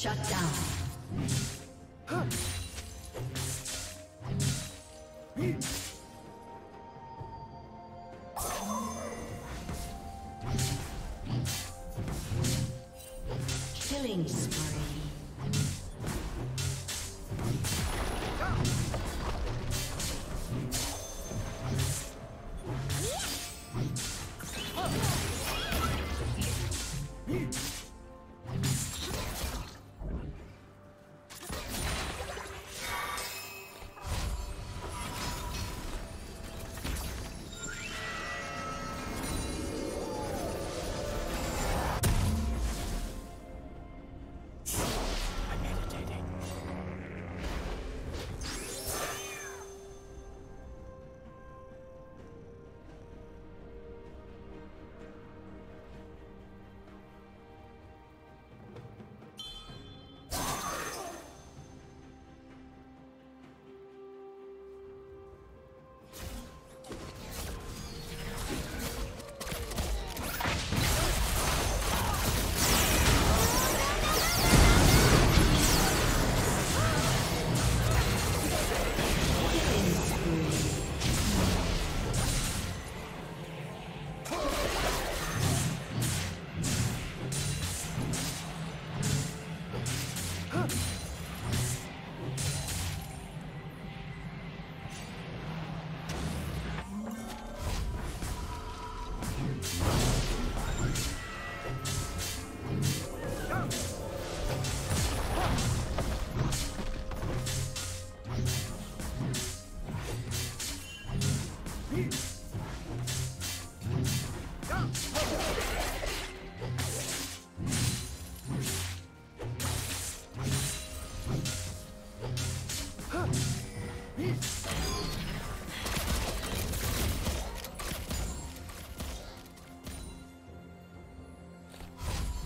Shut down. Killing spree.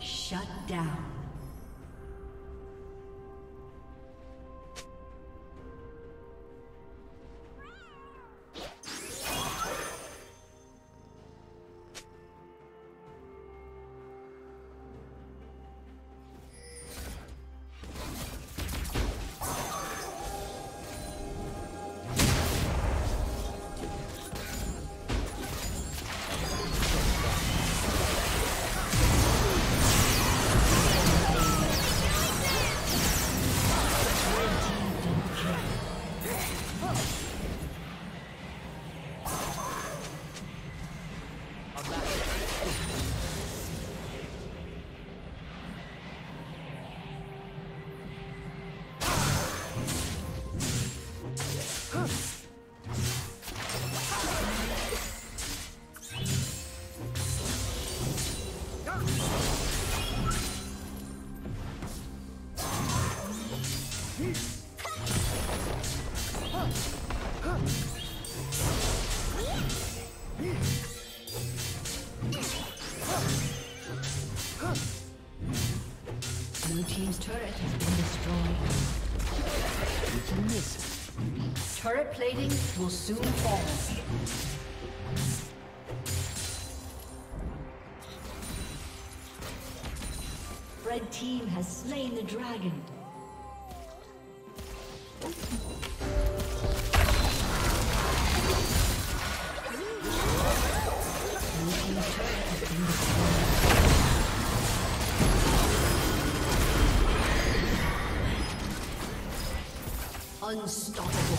Shut down. Blue team's turret has been destroyed. You can miss it. Turret plating will soon fall. Red team has slain the dragon. Unstoppable.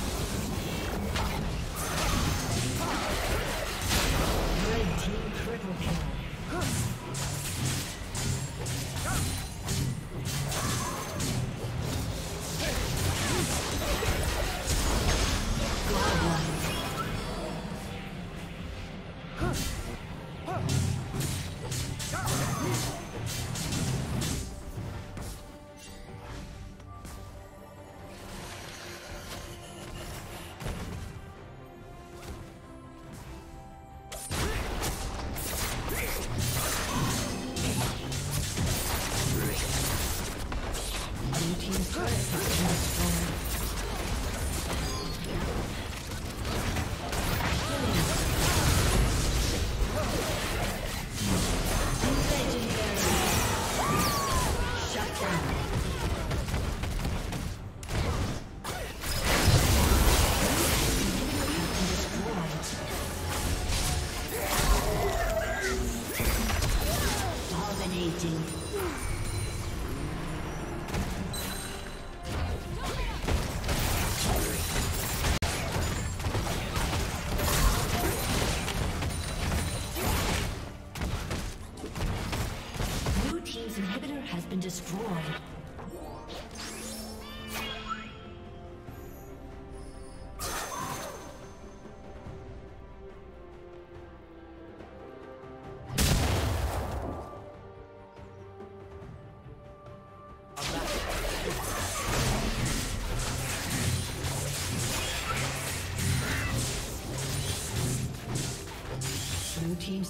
Red team triple kill. Blue team's